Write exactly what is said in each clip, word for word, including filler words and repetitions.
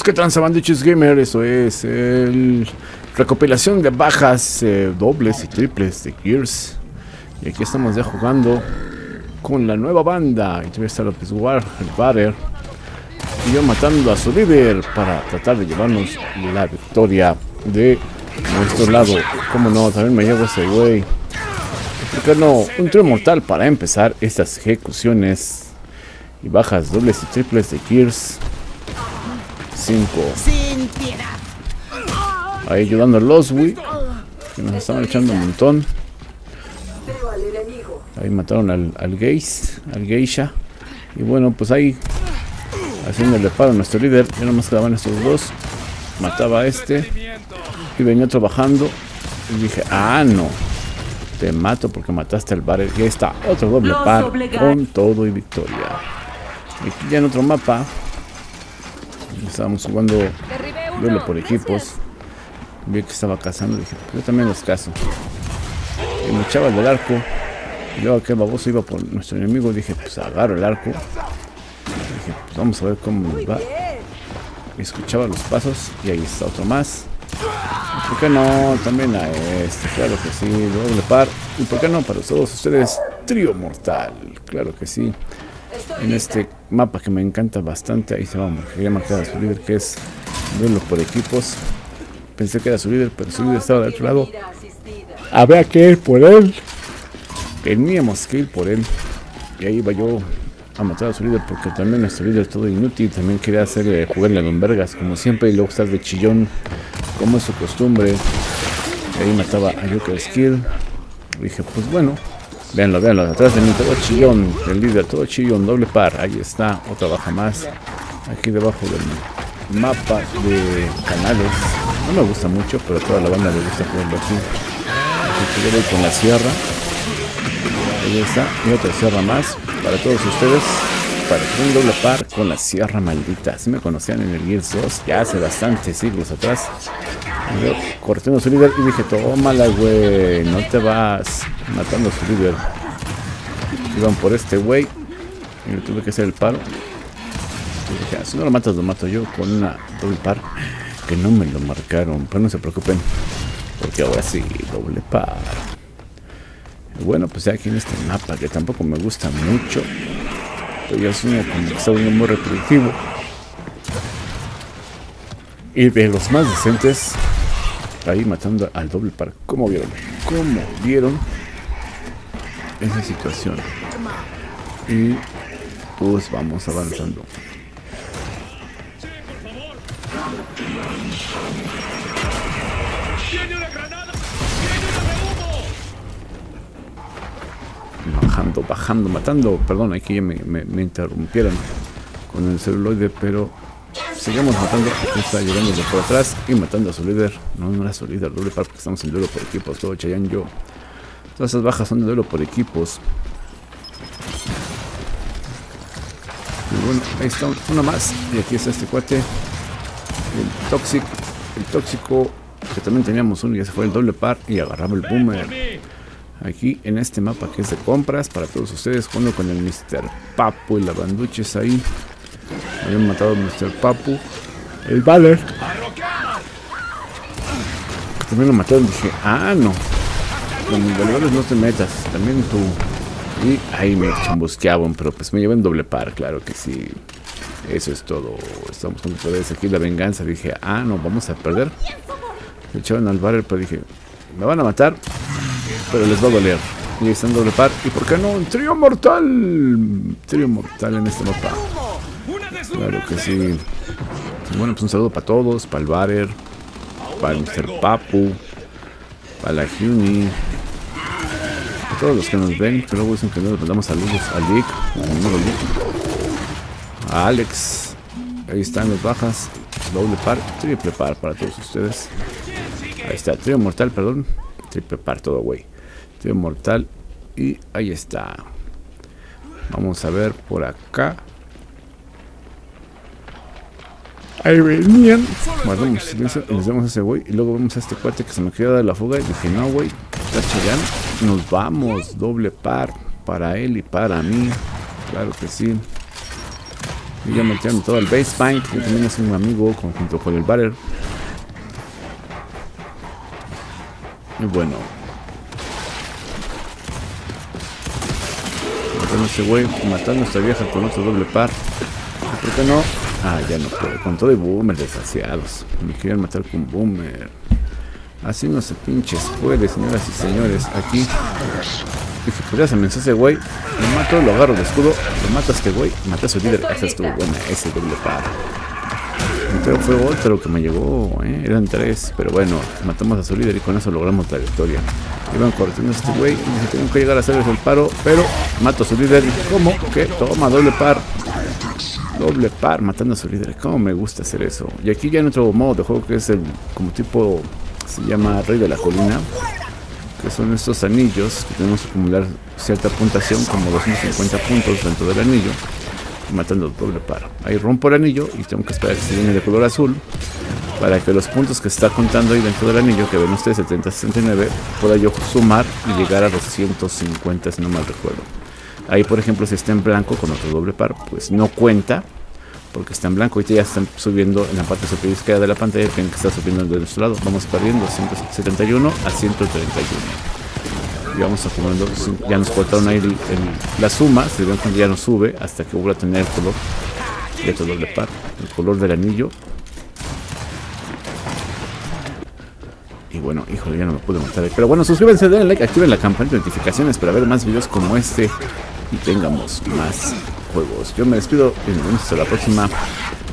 Pues qué tranza, Bandiches Gamer, eso es el recopilación de bajas eh, dobles y triples de Gears. Y aquí estamos ya jugando con la nueva banda. Y voy a estar López War, el Barer, y yo matando a su líder para tratar de llevarnos la victoria de nuestro lado. Como no, también me llevo ese güey. ¿Por qué no? Un trío mortal para empezar estas ejecuciones y bajas dobles y triples de Gears cinco. Ahí ayudando a los Wi, que nos estaban echando un montón. Ahí mataron al, al Geis, al Geisha. Y bueno, pues ahí haciéndole paro a nuestro líder. Ya nomás quedaban estos dos. Mataba a este y venía trabajando. Y dije, ah, no, te mato porque mataste al Barer. Y ahí está, otro doble par con todo y victoria. Y aquí ya en otro mapa estábamos jugando duelo por equipos. Vi que estaba cazando, dije, yo también los cazo. Y me echaba del arco. Y luego aquel baboso iba por nuestro enemigo. Dije, pues agarro el arco. Dije, pues vamos a ver cómo nos va. Y escuchaba los pasos. Y ahí está otro más. ¿Por qué no? También a este, claro que sí, doble par. ¿Y por qué no? Para todos ustedes, trío mortal, claro que sí. En este mapa que me encanta bastante, ahí se va a marcar, quería marcar a su líder, que es duelo por equipos. Pensé que era su líder, pero su líder estaba del otro lado. Habrá que ir por él. Teníamos que ir por él. Y ahí iba yo a matar a su líder, porque también nuestro líder es todo inútil. También quería hacer eh, jugarle a Don Vergas, como siempre, y luego estar de chillón, como es su costumbre. Ahí mataba a Joker Skill. Dije, pues bueno, véanlo, véanlo, atrás de mí, todo chillón, el líder, todo chillón, doble par. Ahí está, otra baja más. Aquí debajo del mapa de canales. No me gusta mucho, pero a toda la banda le gusta jugarlo aquí. Aquí voy con la sierra. Ahí está, y otra sierra más para todos ustedes. Para un doble par con la sierra maldita. Si me conocían en el Gears dos, ya hace bastantes siglos atrás. Yo corté a su líder y dije, tómala, güey, no te vas, matando a su líder. Iban por este güey y le tuve que hacer el paro. Y dije, si no lo matas, lo mato yo con una doble par. Que no me lo marcaron, pero no se preocupen, porque ahora sí, doble par. Bueno, pues ya aquí en este mapa, que tampoco me gusta mucho, yo asumo como que está uno muy repetitivo. Y de los más decentes, ahí matando al doble par. ¿Cómo vieron? ¿Cómo vieron esa situación? Y pues vamos avanzando. Bajando, bajando, matando. Perdón, aquí ya me, me, me interrumpieron con el celuloide, pero sigamos matando. Aquí está llegando de por atrás y matando a su líder. No, no era su líder, doble par, porque estamos en duelo por equipos. Todo Chayanne, yo. Todas esas bajas son de duelo por equipos. Y bueno, ahí está uno más. Y aquí está este cuate, el tóxico. El tóxico, que también teníamos uno, ya se fue el doble par y agarraba el boomer. Aquí en este mapa que es de compras para todos ustedes, jugando con el mister Papu y la Banduches ahí. Habían matado al mister Papu. El Baler también lo mataron. Dije, ah, no, con los valores no te metas, también tú. Y ahí me chambusqueaban, pero pues me llevan doble par, claro que sí. Eso es todo. Estamos con otra vez aquí la venganza. Dije, ah, no, vamos a perder. Me echaban al Baler, pero dije, me van a matar, pero les va a doler. Y ahí están doble par. ¿Y por qué no? ¡Un trío mortal! Trío mortal en este mapa. Claro que sí. Bueno, pues un saludo para todos. Para el Barer, para el mister Papu, para la Juni, para todos los que nos ven. Que luego dicen que no les mandamos saludos. A Lick, a Alex. Ahí están las bajas. Doble par, triple par para todos ustedes. Ahí está, trío mortal, perdón. Triple par todo, güey. Trío mortal. Y ahí está. Vamos a ver por acá. Ahí venían. Guardamos silencio y les damos a ese güey. Y luego vemos a este cuate que se me quería dar la fuga. Y dije, no, güey, está chillando. Nos vamos. Doble par para él y para mí. Claro que sí. Y ya metieron todo el Basebank, que también es un amigo con, junto con el Batter. Y bueno, matando a ese güey, matando a esta vieja con otro doble par. ¿Por qué no? Ah, ya no puedo. Con todo y boomer, desgraciados. Me querían matar con boomer. Así no se pinches puede, señoras y señores. Aquí. Y si pudieras amenazar a ese güey, lo mato, lo agarro de escudo, lo mato a este güey, maté a su líder. Esa estuvo buena, ese doble par. Pero fue otro que me llegó, ¿eh? Eran tres, pero bueno, matamos a su líder y con eso logramos la victoria. Iban corriendo a este güey, y dije, tengo que llegar a hacerles el paro, pero mato a su líder. Y ¿cómo? Que toma, doble par. Doble par, matando a su líder. Cómo me gusta hacer eso. Y aquí ya en otro modo de juego que es el como tipo, se llama Rey de la Colina, que son estos anillos que tenemos que acumular cierta puntuación, como doscientos cincuenta puntos dentro del anillo, matando doble par. Ahí rompo el anillo y tengo que esperar que se llene de color azul para que los puntos que está contando ahí dentro del anillo, que ven ustedes, setenta, sesenta y nueve, pueda yo sumar y llegar a doscientos cincuenta, si no mal recuerdo. Ahí, por ejemplo, si está en blanco con otro doble par, pues no cuenta, porque está en blanco. Ahorita ya están subiendo en la parte superior izquierda de la pantalla, ven que está subiendo de nuestro lado. Vamos perdiendo ciento setenta y uno a ciento treinta y uno. Y vamos acumulando, ya nos cortaron ahí el, el, la suma, se ven que ya no sube hasta que vuelva a tener el color de otro doble par, el color del anillo. Y bueno, híjole, ya no me pude matar. Pero bueno, suscríbanse, denle like, activen la campana de notificaciones para ver más videos como este y tengamos más juegos. Yo me despido y nos vemos hasta la próxima.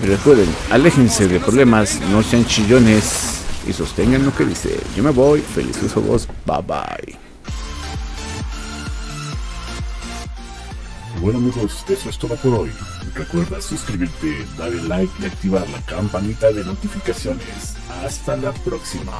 Y recuerden, aléjense de problemas, no sean chillones y sostengan lo que dice. Yo me voy, felices juegos, bye bye. Bueno amigos, eso es todo por hoy. Recuerda suscribirte, darle like y activar la campanita de notificaciones. Hasta la próxima.